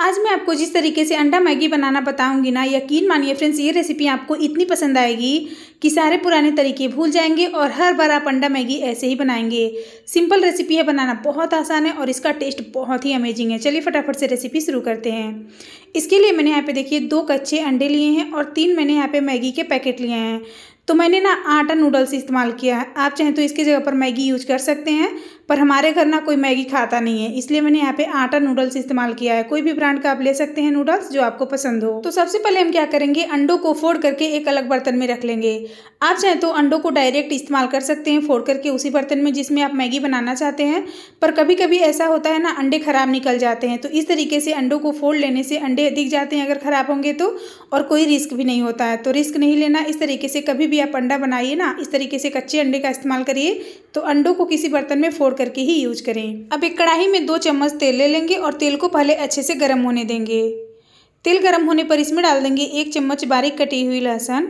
आज मैं आपको जिस तरीके से अंडा मैगी बनाना बताऊंगी ना, यकीन मानिए फ्रेंड्स ये रेसिपी आपको इतनी पसंद आएगी कि सारे पुराने तरीके भूल जाएंगे और हर बार आप अंडा मैगी ऐसे ही बनाएंगे। सिंपल रेसिपी है, बनाना बहुत आसान है और इसका टेस्ट बहुत ही अमेजिंग है। चलिए फटाफट से रेसिपी शुरू करते हैं। इसके लिए मैंने यहाँ पे देखिए 2 कच्चे अंडे लिए हैं और 3 मैंने यहाँ पे मैगी के पैकेट लिए हैं। तो मैंने ना आटा नूडल्स इस्तेमाल किया है, आप चाहें तो इसकी जगह पर मैगी यूज कर सकते हैं, पर हमारे घर ना कोई मैगी खाता नहीं है, इसलिए मैंने यहाँ पे आटा नूडल्स इस्तेमाल किया है। कोई भी ब्रांड का आप ले सकते हैं नूडल्स जो आपको पसंद हो। तो सबसे पहले हम क्या करेंगे, अंडों को फोड़ करके एक अलग बर्तन में रख लेंगे। आप चाहें तो अंडों को डायरेक्ट इस्तेमाल कर सकते हैं फोड़ करके उसी बर्तन में जिसमें आप मैगी बनाना चाहते हैं, पर कभी कभी ऐसा होता है ना अंडे खराब निकल जाते हैं, तो इस तरीके से अंडों को फोड़ लेने से अंडे दिख जाते हैं अगर खराब होंगे तो, और कोई रिस्क भी नहीं होता है। तो रिस्क नहीं लेना, इस तरीके से कभी आप अंडा बनाइए ना, इस तरीके से कच्चे अंडे का इस्तेमाल करिए। तो अंडों को किसी बर्तन में फोड़ करके ही यूज करें। अब एक कढ़ाई में 2 चम्मच तेल ले लेंगे और तेल को पहले अच्छे से गर्म होने देंगे। तेल गर्म होने पर इसमें डाल देंगे 1 चम्मच बारीक कटी हुई लहसुन,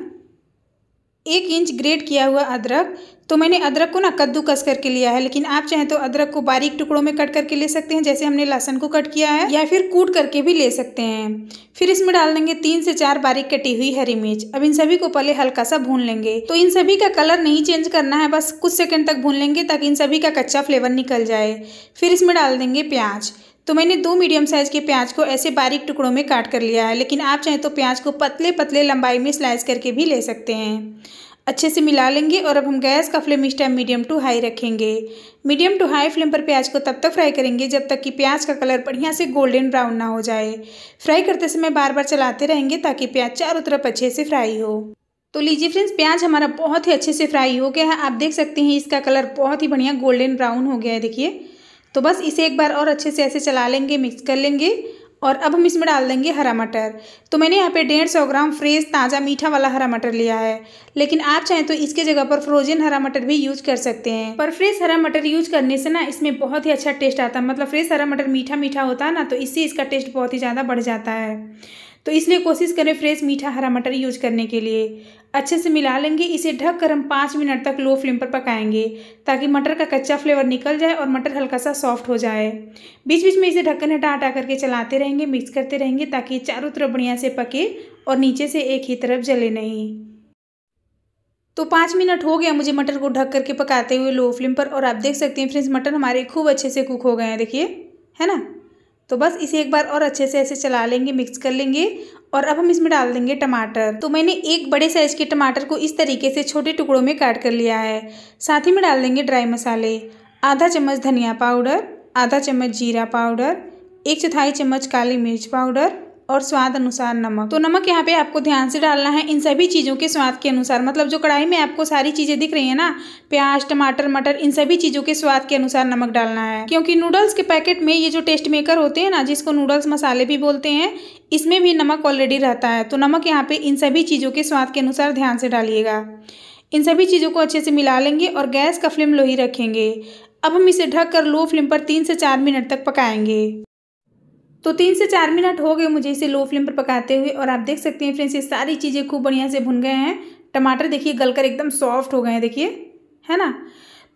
1 इंच ग्रेट किया हुआ अदरक। तो मैंने अदरक को ना कद्दूकस करके लिया है, लेकिन आप चाहें तो अदरक को बारीक टुकड़ों में कट करके ले सकते हैं जैसे हमने लहसुन को कट किया है, या फिर कूट करके भी ले सकते हैं। फिर इसमें डाल देंगे 3 से 4 बारीक कटी हुई हरी मिर्च। अब इन सभी को पहले हल्का सा भून लेंगे। तो इन सभी का कलर नहीं चेंज करना है, बस कुछ सेकंड तक भून लेंगे ताकि इन सभी का कच्चा फ्लेवर निकल जाए। फिर इसमें डाल देंगे प्याज। तो मैंने 2 मीडियम साइज़ के प्याज को ऐसे बारीक टुकड़ों में काट कर लिया है, लेकिन आप चाहें तो प्याज को पतले पतले लंबाई में स्लाइस करके भी ले सकते हैं। अच्छे से मिला लेंगे और अब हम गैस का फ्लेम इस टाइम मीडियम टू हाई रखेंगे। मीडियम टू हाई फ्लेम पर प्याज को तब तक फ्राई करेंगे जब तक कि प्याज का कलर बढ़िया से गोल्डन ब्राउन ना हो जाए। फ्राई करते समय बार बार चलाते रहेंगे ताकि प्याज चारों तरफ अच्छे से फ्राई हो। तो लीजिए फ्रेंड्स, प्याज हमारा बहुत ही अच्छे से फ्राई हो गया है, आप देख सकते हैं इसका कलर बहुत ही बढ़िया गोल्डन ब्राउन हो गया है। देखिए, तो बस इसे एक बार और अच्छे से ऐसे चला लेंगे, मिक्स कर लेंगे। और अब हम इसमें डाल देंगे हरा मटर। तो मैंने यहाँ पे 150 ग्राम फ्रेश ताज़ा मीठा वाला हरा मटर लिया है, लेकिन आप चाहें तो इसके जगह पर फ्रोजन हरा मटर भी यूज कर सकते हैं, पर फ्रेश हरा मटर यूज करने से ना इसमें बहुत ही अच्छा टेस्ट आता है। मतलब फ्रेश हरा मटर मीठा मीठा होता है ना, तो इससे इसका टेस्ट बहुत ही ज़्यादा बढ़ जाता है। तो इसलिए कोशिश करें फ्रेश मीठा हरा मटर यूज करने के लिए। अच्छे से मिला लेंगे, इसे ढक कर हम 5 मिनट तक लो फ्लेम पर पकाएंगे ताकि मटर का कच्चा फ्लेवर निकल जाए और मटर हल्का सा सॉफ्ट हो जाए। बीच बीच में इसे ढक्कन हटा करके चलाते रहेंगे, मिक्स करते रहेंगे ताकि चारों तरफ बढ़िया से पके और नीचे से एक ही तरफ जले नहीं। तो 5 मिनट हो गया मुझे मटर को ढक करके पकाते हुए लो फ्लेम पर, और आप देख सकते हैं फ्रेंड्स मटर हमारे खूब अच्छे से कुक हो गए हैं। देखिए, है ना। तो बस इसे एक बार और अच्छे से ऐसे चला लेंगे, मिक्स कर लेंगे। और अब हम इसमें डाल देंगे टमाटर। तो मैंने एक बड़े साइज़ के टमाटर को इस तरीके से छोटे टुकड़ों में काट कर लिया है। साथ ही में डाल देंगे ड्राई मसाले, आधा चम्मच धनिया पाउडर, आधा चम्मच जीरा पाउडर, 1/4 चम्मच काली मिर्च पाउडर और स्वाद अनुसार नमक। तो नमक यहाँ पे आपको ध्यान से डालना है, इन सभी चीज़ों के स्वाद के अनुसार। मतलब जो कढ़ाई में आपको सारी चीज़ें दिख रही हैं ना, प्याज टमाटर मटर, इन सभी चीज़ों के स्वाद के अनुसार नमक डालना है, क्योंकि नूडल्स के पैकेट में ये जो टेस्ट मेकर होते हैं ना, जिसको नूडल्स मसाले भी बोलते हैं, इसमें भी नमक ऑलरेडी रहता है। तो नमक यहाँ पर इन सभी चीज़ों के स्वाद के अनुसार ध्यान से डालिएगा। इन सभी चीज़ों को अच्छे से मिला लेंगे और गैस का फ्लेम लो ही रखेंगे। अब हम इसे ढक कर लो फ्लेम पर 3 से 4 मिनट तक पकाएंगे। तो 3 से 4 मिनट हो गए मुझे इसे लो फ्लेम पर पकाते हुए, और आप देख सकते हैं फ्रेंड्स ये सारी चीज़ें खूब बढ़िया से भुन गए हैं। टमाटर देखिए गलकर एकदम सॉफ्ट हो गए हैं, देखिए, है ना।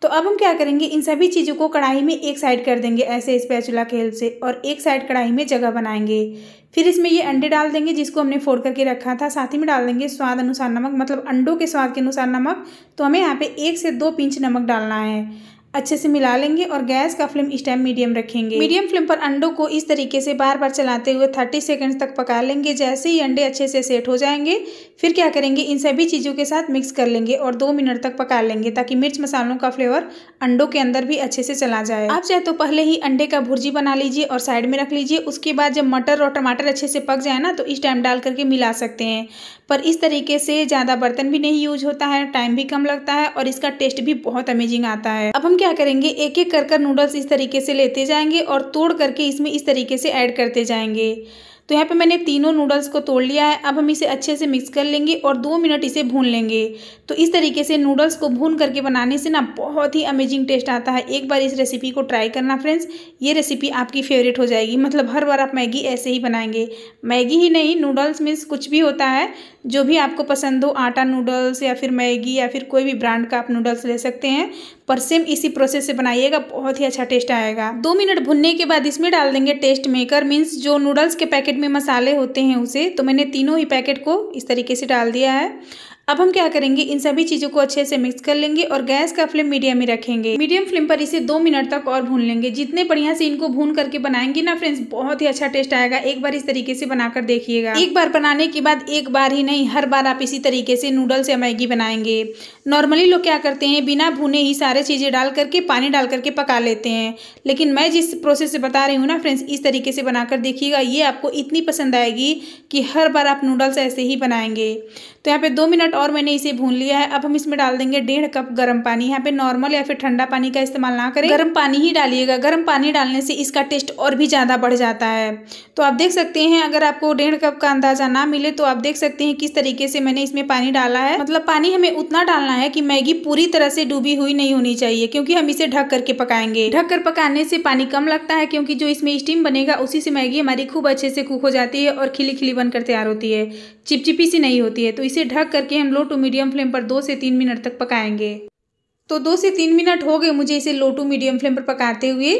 तो अब हम क्या करेंगे, इन सभी चीज़ों को कढ़ाई में एक साइड कर देंगे ऐसे स्पैचुला के हेल्प से, और एक साइड कढ़ाई में जगह बनाएंगे। फिर इसमें ये अंडे डाल देंगे जिसको हमने फोड़ करके रखा था। साथ ही में डाल देंगे स्वाद अनुसार नमक, मतलब अंडों के स्वाद के अनुसार नमक। तो हमें यहाँ पे 1 से 2 पिंच नमक डालना है। अच्छे से मिला लेंगे और गैस का फ्लेम इस टाइम मीडियम रखेंगे। मीडियम फ्लेम पर अंडों को इस तरीके से बार बार चलाते हुए 30 सेकंड तक पका लेंगे। जैसे ही अंडे अच्छे से सेट हो जाएंगे, फिर क्या करेंगे, इन सभी चीज़ों के साथ मिक्स कर लेंगे और 2 मिनट तक पका लेंगे ताकि मिर्च मसालों का फ्लेवर अंडों के अंदर भी अच्छे से चला जाए। आप चाहे तो पहले ही अंडे का भुर्जी बना लीजिए और साइड में रख लीजिए। उसके बाद जब मटर और टमाटर अच्छे से पक जाए ना, तो इस टाइम डाल करके मिला सकते हैं। पर इस तरीके से ज़्यादा बर्तन भी नहीं यूज होता है, टाइम भी कम लगता है और इसका टेस्ट भी बहुत अमेजिंग आता है। अब हम क्या करेंगे, एक एक कर नूडल्स इस तरीके से लेते जाएंगे और तोड़ करके इसमें इस तरीके से ऐड करते जाएंगे। तो यहाँ पे मैंने तीनों नूडल्स को तोड़ लिया है। अब हम इसे अच्छे से मिक्स कर लेंगे और 2 मिनट इसे भून लेंगे। तो इस तरीके से नूडल्स को भून करके बनाने से ना बहुत ही अमेजिंग टेस्ट आता है। एक बार इस रेसिपी को ट्राई करना फ्रेंड्स, ये रेसिपी आपकी फेवरेट हो जाएगी। मतलब हर बार आप मैगी ऐसे ही बनाएंगे। मैगी ही नहीं, नूडल्स मीन्स कुछ भी होता है जो भी आपको पसंद हो, आटा नूडल्स या फिर मैगी या फिर कोई भी ब्रांड का आप नूडल्स ले सकते हैं, पर सेम इसी प्रोसेस से बनाइएगा, बहुत ही अच्छा टेस्ट आएगा। 2 मिनट भुनने के बाद इसमें डाल देंगे टेस्ट मेकर, मीन्स जो नूडल्स के पैकेट में मसाले होते हैं उसे। तो मैंने तीनों ही पैकेट को इस तरीके से डाल दिया है। अब हम क्या करेंगे, इन सभी चीज़ों को अच्छे से मिक्स कर लेंगे और गैस का फ्लेम मीडियम ही रखेंगे। मीडियम फ्लेम पर इसे 2 मिनट तक और भून लेंगे। जितने बढ़िया से इनको भून करके बनाएंगे ना फ्रेंड्स, बहुत ही अच्छा टेस्ट आएगा। एक बार इस तरीके से बनाकर देखिएगा। एक बार बनाने के बाद एक बार ही नहीं, हर बार आप इसी तरीके से नूडल्स या मैगी बनाएंगे। नॉर्मली लोग क्या करते हैं, बिना भूने ही सारे चीज़ें डाल करके, पानी डाल करके पका लेते हैं, लेकिन मैं जिस प्रोसेस से बता रही हूँ ना फ्रेंड्स, इस तरीके से बनाकर देखिएगा। ये आपको इतनी पसंद आएगी कि हर बार आप नूडल्स ऐसे ही बनाएंगे। तो यहाँ पे 2 मिनट और मैंने इसे भून लिया है। अब हम इसमें डाल देंगे 1.5 कप गर्म पानी। यहाँ पे नॉर्मल या फिर ठंडा पानी का इस्तेमाल ना करें, गर्म पानी ही डालिएगा। गर्म पानी डालने से इसका टेस्ट और भी ज़्यादा बढ़ जाता है। तो आप देख सकते हैं, अगर आपको 1.5 कप का अंदाजा ना मिले तो आप देख सकते हैं किस तरीके से मैंने इसमें पानी डाला है। मतलब पानी हमें उतना डालना है कि मैगी पूरी तरह से डूबी हुई नहीं होनी चाहिए, क्योंकि हम इसे ढक करके पकाएंगे। ढक कर पकाने से पानी कम लगता है, क्योंकि जो इसमें स्टीम बनेगा उसी से मैगी हमारी खूब अच्छे से कुक हो जाती है और खिली खिली बनकर तैयार होती है, चिपचिपी सी नहीं होती है। तो इसे ढक करके हम लो टू मीडियम फ्लेम पर 2 से 3 मिनट तक पकाएंगे। तो 2 से 3 मिनट हो गए मुझे इसे लो टू मीडियम फ्लेम पर पकाते हुए।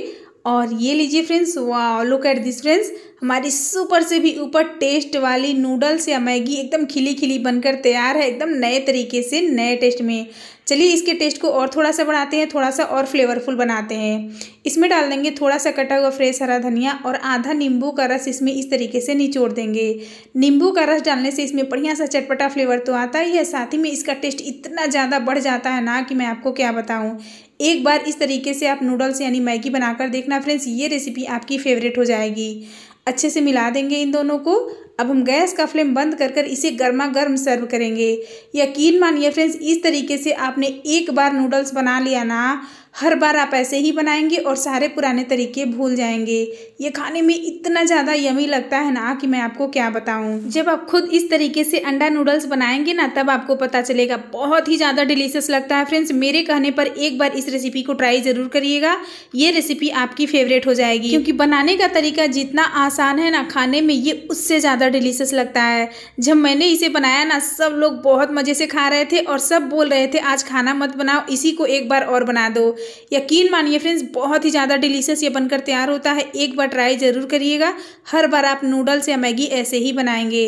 और ये लीजिए फ्रेंड्स, वाह, लुक एट दिस फ्रेंड्स, हमारी सुपर से भी ऊपर टेस्ट वाली नूडल्स या मैगी एकदम खिली खिली बनकर तैयार है, एकदम नए तरीके से, नए टेस्ट में। चलिए इसके टेस्ट को और थोड़ा सा बढ़ाते हैं, थोड़ा सा और फ्लेवरफुल बनाते हैं। इसमें डाल देंगे थोड़ा सा कटा हुआ फ्रेश हरा धनिया और आधा नींबू का रस इसमें इस तरीके से निचोड़ देंगे। नींबू का रस डालने से इसमें बढ़िया सा चटपटा फ्लेवर तो आता ही है, साथ ही में इसका टेस्ट इतना ज़्यादा बढ़ जाता है ना कि मैं आपको क्या बताऊँ। एक बार इस तरीके से आप नूडल्स यानी मैगी बनाकर देखना फ्रेंड्स, ये रेसिपी आपकी फेवरेट हो जाएगी। अच्छे से मिला देंगे इन दोनों को। अब हम गैस का फ्लेम बंद कर कर इसे गर्मा गर्म सर्व करेंगे। यकीन मानिए फ्रेंड्स, इस तरीके से आपने एक बार नूडल्स बना लिया ना, हर बार आप ऐसे ही बनाएंगे और सारे पुराने तरीके भूल जाएंगे। ये खाने में इतना ज़्यादा यमी लगता है ना कि मैं आपको क्या बताऊं। जब आप खुद इस तरीके से अंडा नूडल्स बनाएंगे ना, तब आपको पता चलेगा, बहुत ही ज़्यादा डिलीशियस लगता है फ्रेंड्स। मेरे कहने पर एक बार इस रेसिपी को ट्राई ज़रूर करिएगा, ये रेसिपी आपकी फेवरेट हो जाएगी, क्योंकि बनाने का तरीका जितना आसान है ना, खाने में ये उससे ज़्यादा डिलीशियस लगता है। जब मैंने इसे बनाया ना, सब लोग बहुत मज़े से खा रहे थे और सब बोल रहे थे, आज खाना मत बनाओ, इसी को एक बार और बना दो। यकीन मानिए फ्रेंड्स, बहुत ही ज़्यादा डिलीशियस ये बनकर तैयार होता है। एक बार ट्राई ज़रूर करिएगा, हर बार आप नूडल्स या मैगी ऐसे ही बनाएंगे।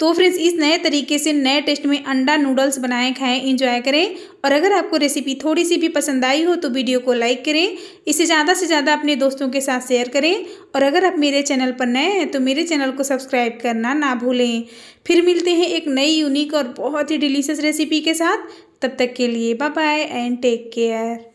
तो फ्रेंड्स, इस नए तरीके से, नए टेस्ट में अंडा नूडल्स बनाएं, खाएं, एंजॉय करें। और अगर आपको रेसिपी थोड़ी सी भी पसंद आई हो तो वीडियो को लाइक करें, इसे ज़्यादा से ज़्यादा अपने दोस्तों के साथ शेयर करें। और अगर आप मेरे चैनल पर नए हैं तो मेरे चैनल को सब्सक्राइब करना ना भूलें। फिर मिलते हैं एक नई यूनिक और बहुत ही डिलीशियस रेसिपी के साथ। तब तक के लिए bye bye and take care.